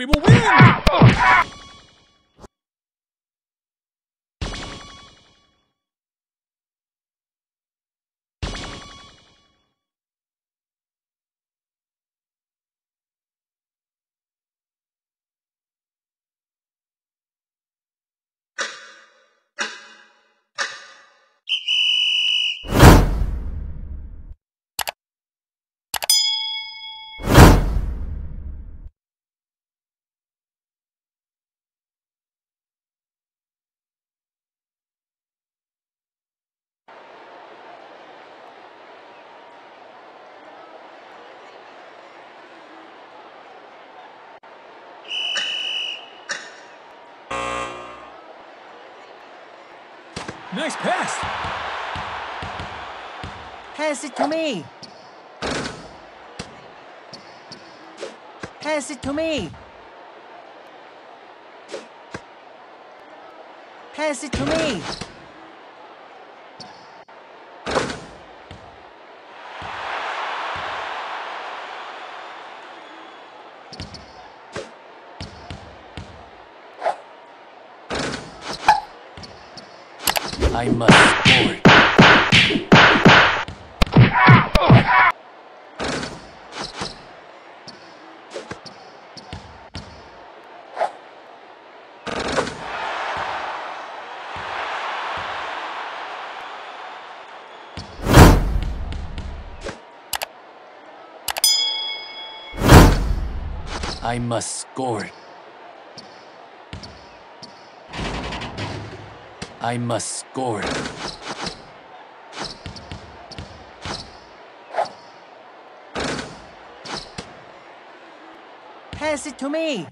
We will win! Nice pass! Pass it to me! Pass it to me! Pass it to me! I must score. I must score. I must score. Pass it to me.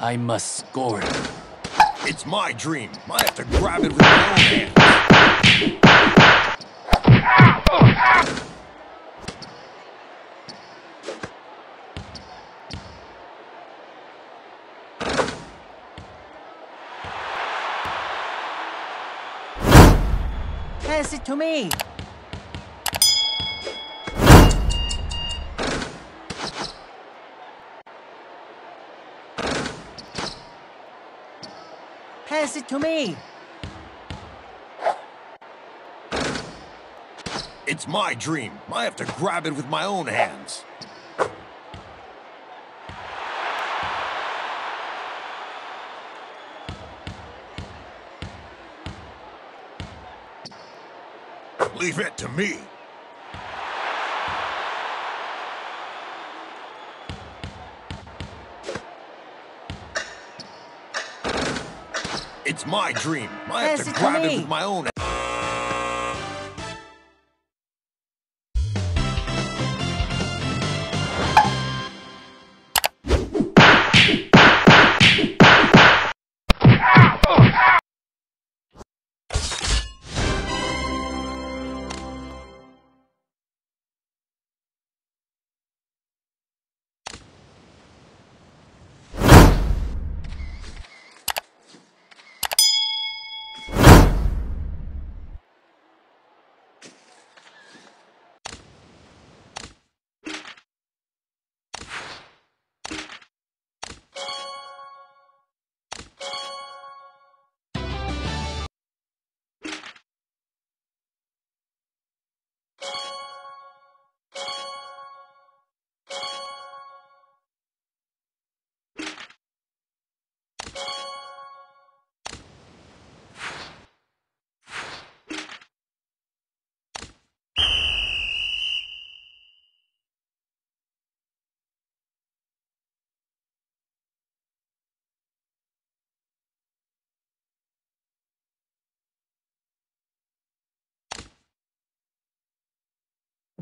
I must score. It's my dream. I have to grab it with my own hands. Pass it to me. Pass it to me! It's my dream. I have to grab it with my own hands. Leave it to me. It's my dream. I have to grab it with my own.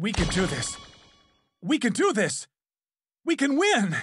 We can do this! We can do this! We can win!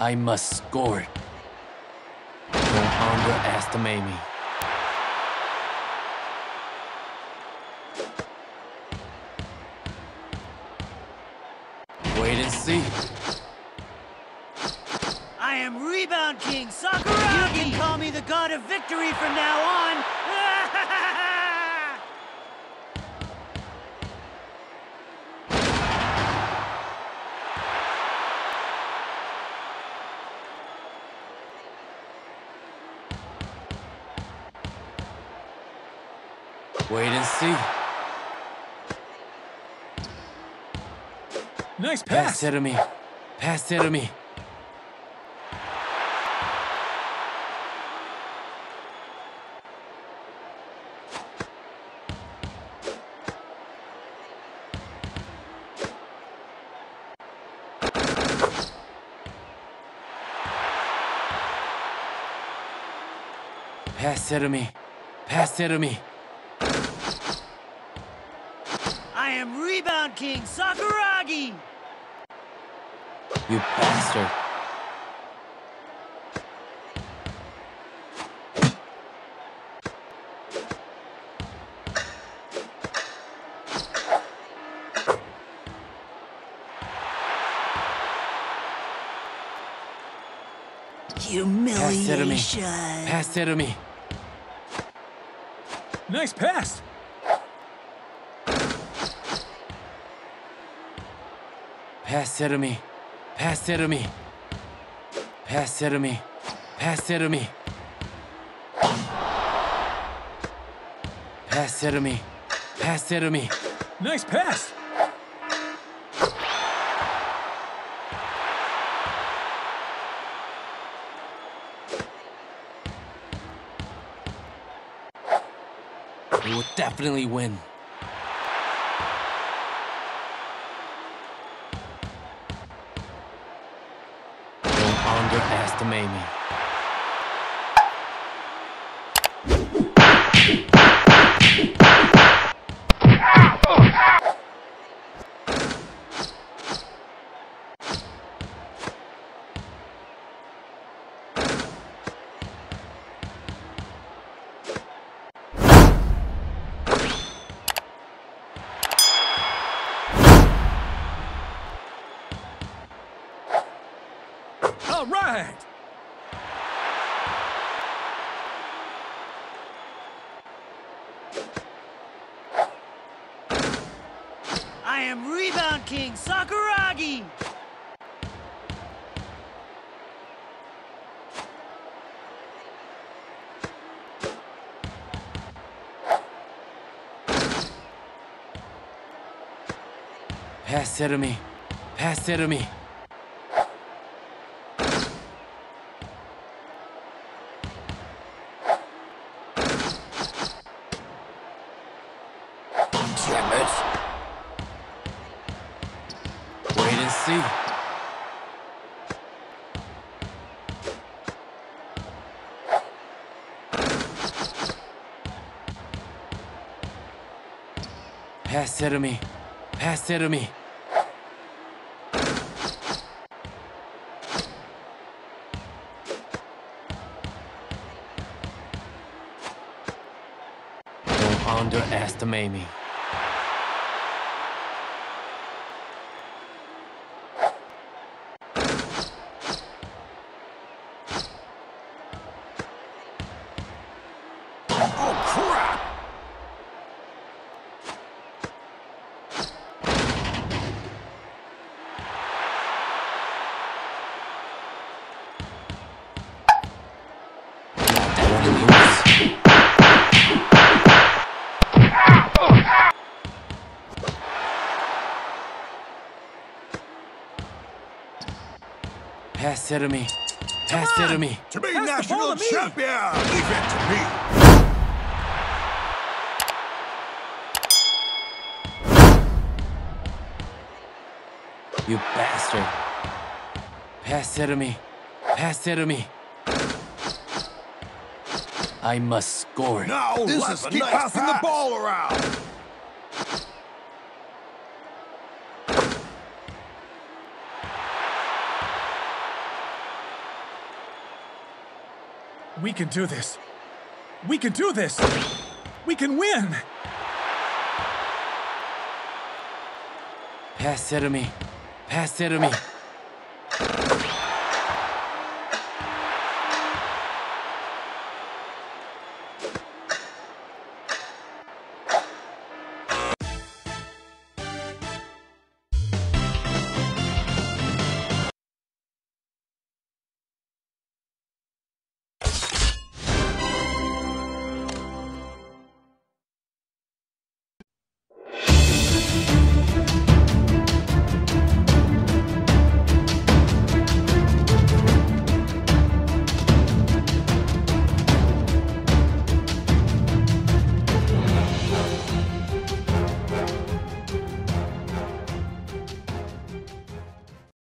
I must score it. No longer estimate me. Wait and see. I am rebound king, Sakuragi! You can call me the god of victory from now on! Wait and see. Nice pass. Pass it to me. Pass it to me. Pass it to me. Pass it to me. I am rebound king, Sakuragi! You bastard. Humiliation. Pass it to me. Nice pass. Pass it to me. Pass it to me. Pass it to me. Pass it to me. Pass it to me. Pass it to me. Nice pass. We will definitely win. Underestimate me. All right. I am rebound king, Sakuragi. Pass it to me. Pass it to me. Pass it to me. Pass it to me. Don't underestimate me. Pass it to me. Pass it to me. To be national champion! Leave it to me! You bastard. Pass it to me. Pass it to me. I must score it. Now, let's keep passing the ball around. We can do this. We can do this. We can win. Pass it to me. Pass it to me.